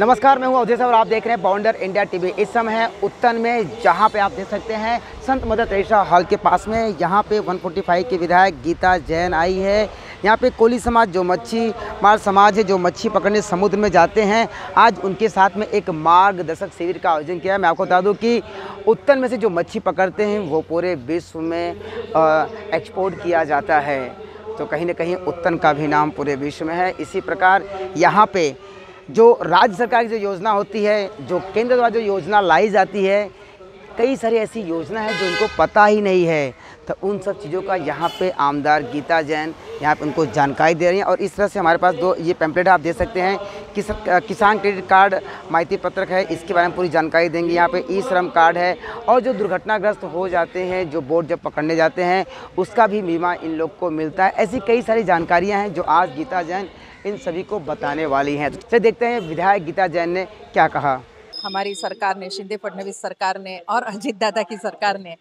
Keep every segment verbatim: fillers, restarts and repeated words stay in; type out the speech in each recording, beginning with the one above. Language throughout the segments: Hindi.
नमस्कार, मैं हूं अजय और आप देख रहे हैं बॉन्डे इंडिया टीवी। इस समय है उत्तन में, जहां पे आप देख सकते हैं संत मदर तेसा हॉल के पास में। यहां पे एक सौ पैंतालीस के विधायक गीता जैन आई है। यहां पे कोली समाज, जो मच्छी मार समाज है, जो मच्छी पकड़ने समुद्र में जाते हैं, आज उनके साथ में एक मार्गदर्शक शिविर का आयोजन किया है। मैं आपको बता दूँ कि उत्तन में से जो मच्छी पकड़ते हैं वो पूरे विश्व में एक्सपोर्ट किया जाता है, तो कहीं ना कहीं उत्तन का भी नाम पूरे विश्व में है। इसी प्रकार यहाँ पे जो राज्य सरकार की जो योजना होती है, जो केंद्र द्वारा जो योजना लाई जाती है, कई सारी ऐसी योजना है जो उनको पता ही नहीं है, तो उन सब चीज़ों का यहाँ पे आमदार गीता जैन यहाँ पे उनको जानकारी दे रही हैं। और इस तरह से हमारे पास दो ये पैम्पलेट आप दे सकते हैं, किस किसान क्रेडिट कार्ड माहिती पत्रक है, इसके बारे में पूरी जानकारी देंगे। यहाँ पे ई श्रम कार्ड है, और जो दुर्घटनाग्रस्त हो जाते हैं, जो बोट जब पकड़ने जाते हैं, उसका भी बीमा इन लोग को मिलता है। ऐसी कई सारी जानकारियाँ हैं जो आज गीता जैन इन सभी को बताने वाली हैं। चलिए देखते हैं विधायक गीता जैन ने क्या कहा। हमारी सरकार ने, शिंदे फडणवीस सरकार ने और अजित दादा की सरकार ने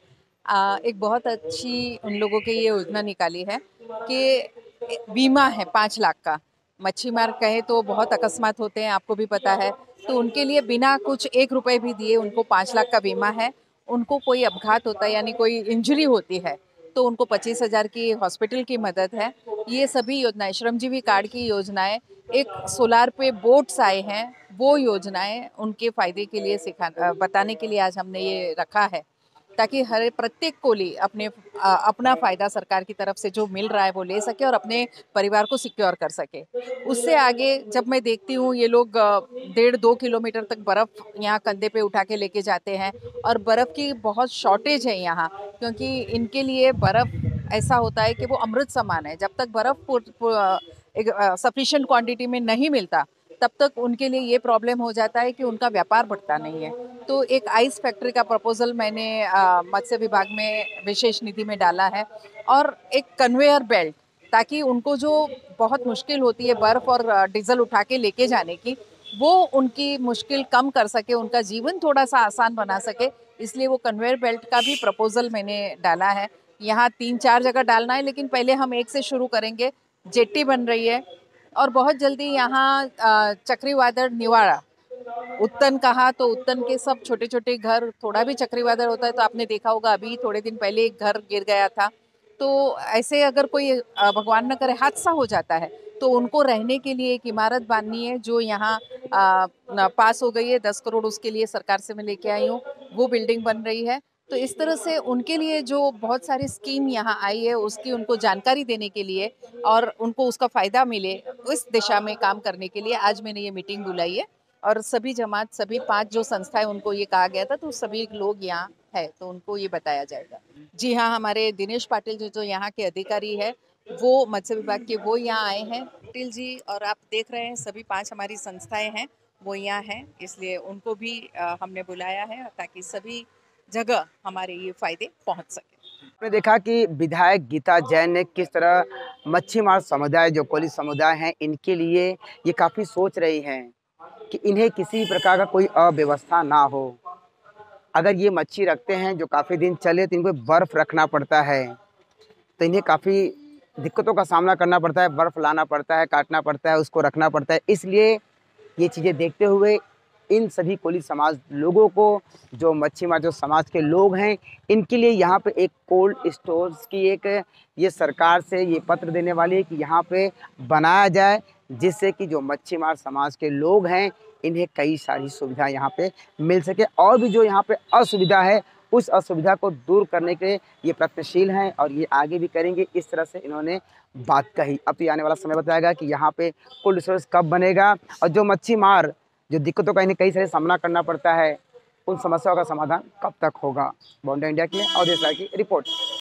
आ, एक बहुत अच्छी उन लोगों के ये योजना निकाली है कि बीमा है पाँच लाख का। मच्छीमार कहे तो बहुत अकस्मात होते हैं, आपको भी पता है, तो उनके लिए बिना कुछ एक रुपए भी दिए उनको पाँच लाख का बीमा है। उनको कोई अपघात होता है यानी कोई इंजरी होती है तो उनको पच्चीस हज़ार की हॉस्पिटल की मदद है। ये सभी योजनाएं, श्रमजीवी कार्ड की योजनाएं, एक सोलार पे बोट्स आए हैं, वो योजनाएं उनके फ़ायदे के लिए सिखा बताने के लिए आज हमने ये रखा है, ताकि हर प्रत्येक कोली अपने आ, अपना फ़ायदा सरकार की तरफ से जो मिल रहा है वो ले सके और अपने परिवार को सिक्योर कर सके। उससे आगे जब मैं देखती हूँ ये लोग डेढ़ दो किलोमीटर तक बर्फ़ यहाँ कंधे पे उठा के लेके जाते हैं, और बर्फ़ की बहुत शॉर्टेज है यहाँ, क्योंकि इनके लिए बर्फ़ ऐसा होता है कि वो अमृत समान है। जब तक बर्फ़ एक सफिशिएंट क्वांटिटी में नहीं मिलता तब तक उनके लिए ये प्रॉब्लम हो जाता है कि उनका व्यापार बढ़ता नहीं है। तो एक आइस फैक्ट्री का प्रपोजल मैंने मत्स्य विभाग में विशेष नीति में डाला है, और एक कन्वेयर बेल्ट, ताकि उनको जो बहुत मुश्किल होती है बर्फ़ और डीजल उठा के लेके जाने की, वो उनकी मुश्किल कम कर सके, उनका जीवन थोड़ा सा आसान बना सके। इसलिए वो कन्वेयर बेल्ट का भी प्रपोजल मैंने डाला है। यहाँ तीन चार जगह डालना है, लेकिन पहले हम एक से शुरू करेंगे। जेट्टी बन रही है, और बहुत जल्दी यहाँ चक्रवादल निवारा, उत्तन कहा तो उत्तन के सब छोटे छोटे घर, थोड़ा भी चक्रवादल होता है तो आपने देखा होगा, अभी थोड़े दिन पहले एक घर गिर गया था। तो ऐसे अगर कोई भगवान न करे हादसा हो जाता है तो उनको रहने के लिए एक इमारत बांधनी है, जो यहाँ पास हो गई है, दस करोड़ उसके लिए सरकार से मैं लेके आई हूँ, वो बिल्डिंग बन रही है। तो इस तरह से उनके लिए जो बहुत सारी स्कीम यहाँ आई है, उसकी उनको जानकारी देने के लिए और उनको उसका फ़ायदा मिले, इस दिशा में काम करने के लिए आज मैंने ये मीटिंग बुलाई है। और सभी जमात, सभी पांच जो संस्थाएं, उनको ये कहा गया था, तो सभी लोग यहाँ है तो उनको ये बताया जाएगा। जी हाँ, हमारे दिनेश पाटिल जो जो यहाँ के अधिकारी है, वो मत्स्य विभाग के, वो यहाँ आए हैं पाटिल जी, और आप देख रहे हैं सभी पाँच हमारी संस्थाएँ हैं वो यहाँ हैं, इसलिए उनको भी हमने बुलाया है ताकि सभी जगह हमारे ये फायदे पहुंच सके। हमने देखा कि विधायक गीता जैन ने किस तरह मच्छीमार समुदाय, जो कोली समुदाय हैं, इनके लिए ये काफ़ी सोच रही हैं कि इन्हें किसी प्रकार का कोई अव्यवस्था ना हो। अगर ये मच्छी रखते हैं जो काफ़ी दिन चले, तो इनको बर्फ़ रखना पड़ता है, तो इन्हें काफ़ी दिक्कतों का सामना करना पड़ता है, बर्फ़ लाना पड़ता है, काटना पड़ता है, उसको रखना पड़ता है। इसलिए ये चीज़ें देखते हुए इन सभी कोली समाज लोगों को, जो मच्छीमार जो समाज के लोग हैं, इनके लिए यहाँ पे एक कोल्ड स्टोर्स की एक ये सरकार से ये पत्र देने वाली है कि यहाँ पे बनाया जाए, जिससे कि जो मच्छीमार समाज के लोग हैं इन्हें कई सारी सुविधा यहाँ पे मिल सके, और भी जो यहाँ पे असुविधा है उस असुविधा को दूर करने के ये प्रयत्नशील हैं और ये आगे भी करेंगे। इस तरह से इन्होंने बात कही। अब तो आने वाला समय बताएगा कि यहाँ पे कोल्ड स्टोर्स कब बनेगा, और जो मच्छीमार जो दिक्कतों का इन्हें कई सारे सामना करना पड़ता है, उन समस्याओं का समाधान कब तक होगा। बॉन्डे इंडिया के लिए अजय की रिपोर्ट।